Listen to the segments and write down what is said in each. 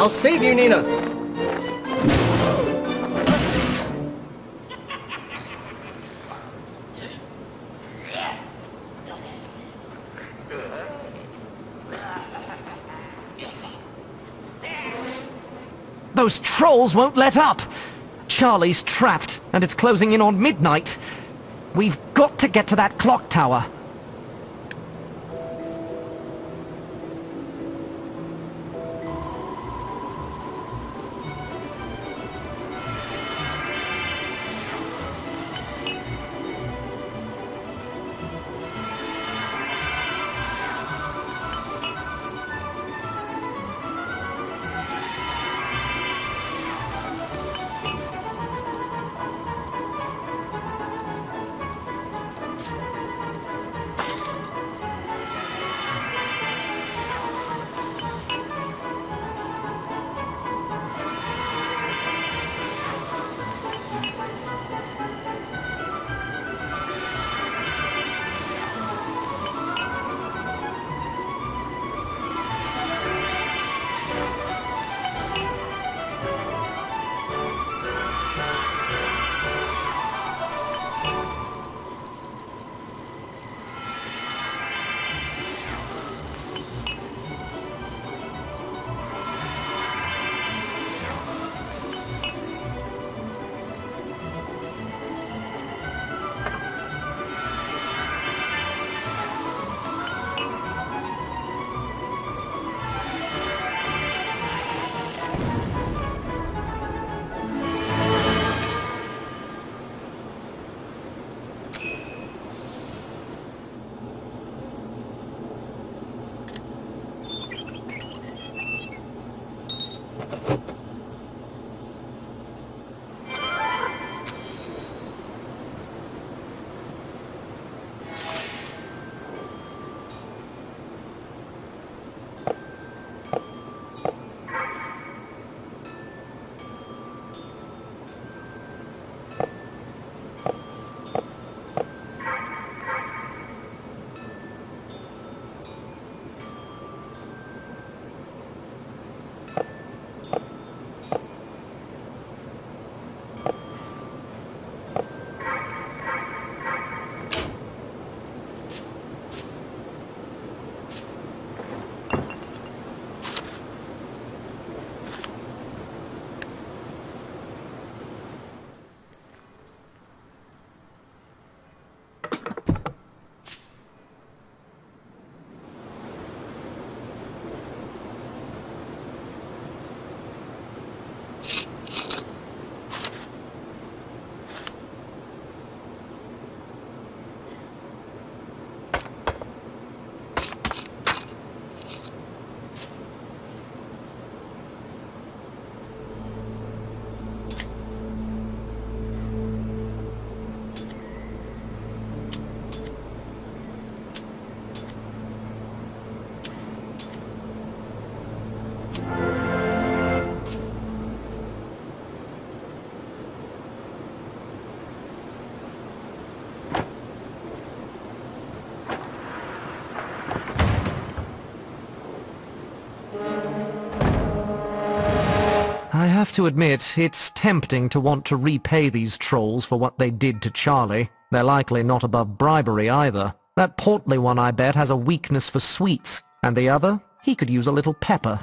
I'll save you, Nina! Those trolls won't let up! Charlie's trapped, and it's closing in on midnight. We've got to get to that clock tower. I have to admit, it's tempting to want to repay these trolls for what they did to Charlie. They're likely not above bribery either. That portly one, I bet, has a weakness for sweets, and the other, he could use a little pepper.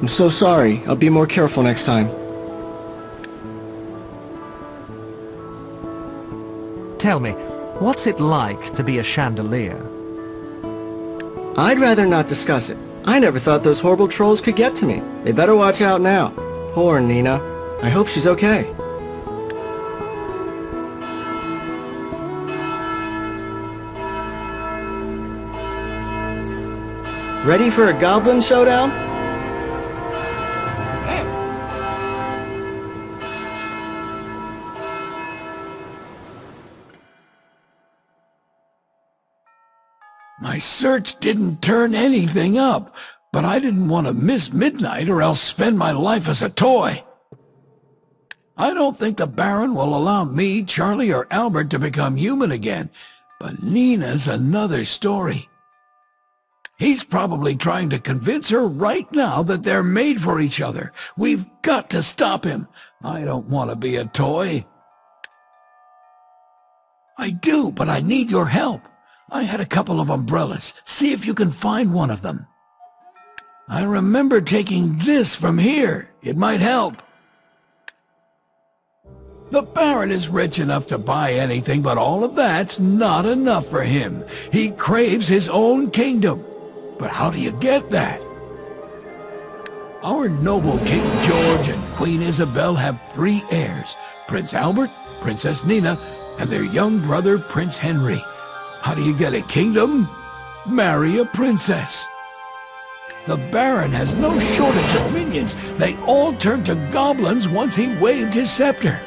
I'm so sorry. I'll be more careful next time. Tell me, what's it like to be a chandelier? I'd rather not discuss it. I never thought those horrible trolls could get to me. They better watch out now. Poor Nina. I hope she's okay. Ready for a goblin showdown? My search didn't turn anything up, but I didn't want to miss midnight or else spend my life as a toy. I don't think the Baron will allow me, Charlie, or Albert to become human again, but Nina's another story. He's probably trying to convince her right now that they're made for each other. We've got to stop him. I don't want to be a toy. I do, but I need your help. I had a couple of umbrellas. See if you can find one of them. I remember taking this from here. It might help. The Baron is rich enough to buy anything, but all of that's not enough for him. He craves his own kingdom. But how do you get that? Our noble King George and Queen Isabel have 3 heirs, Prince Albert, Princess Nina, and their young brother, Prince Henry. How do you get a kingdom? Marry a princess. The Baron has no shortage of minions. They all turned to goblins once he waved his scepter.